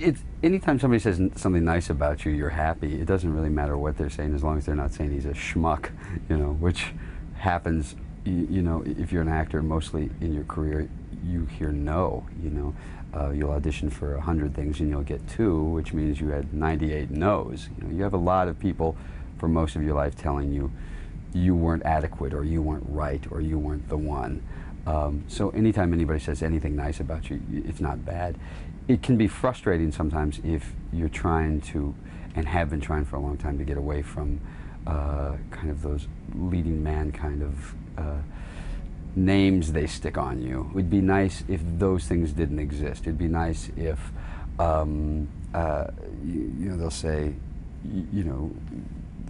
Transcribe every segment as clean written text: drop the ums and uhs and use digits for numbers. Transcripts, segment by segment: it's anytime somebody says something nice about you, you're happy. It doesn't really matter what they're saying, as long as they're not saying he's a schmuck, you know, which happens. You know, if you're an actor, mostly in your career, you hear no. You know, you'll audition for 100 things and you'll get 2, which means you had 98 no's. You know, you have a lot of people for most of your life telling you you weren't adequate, or you weren't right, or you weren't the one. So anytime anybody says anything nice about you, it's not bad. It can be frustrating sometimes if you're trying to, and have been trying for a long time, to get away from kind of those leading man kind of names they stick on you. It would be nice if those things didn't exist. It'd be nice if, you know, they'll say, you know,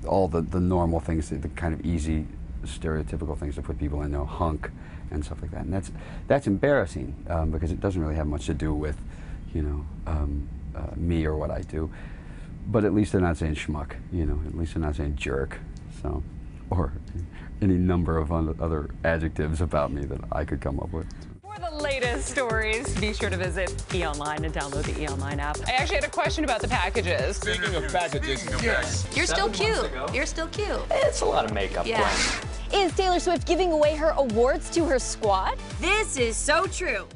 all the normal things, the kind of easy, stereotypical things to put people in, you know, hunk and stuff like that. And that's embarrassing, because it doesn't really have much to do with, you know, me or what I do. But at least they're not saying schmuck, you know, at least they're not saying jerk, so, or any number of other adjectives about me that I could come up with. For the latest stories, be sure to visit eOnline and download the eOnline app. I actually had a question about the packages. Speaking of packages. You're still cute. You're still cute. It's a lot of makeup. Yeah. Is Taylor Swift giving away her awards to her squad? This is so true.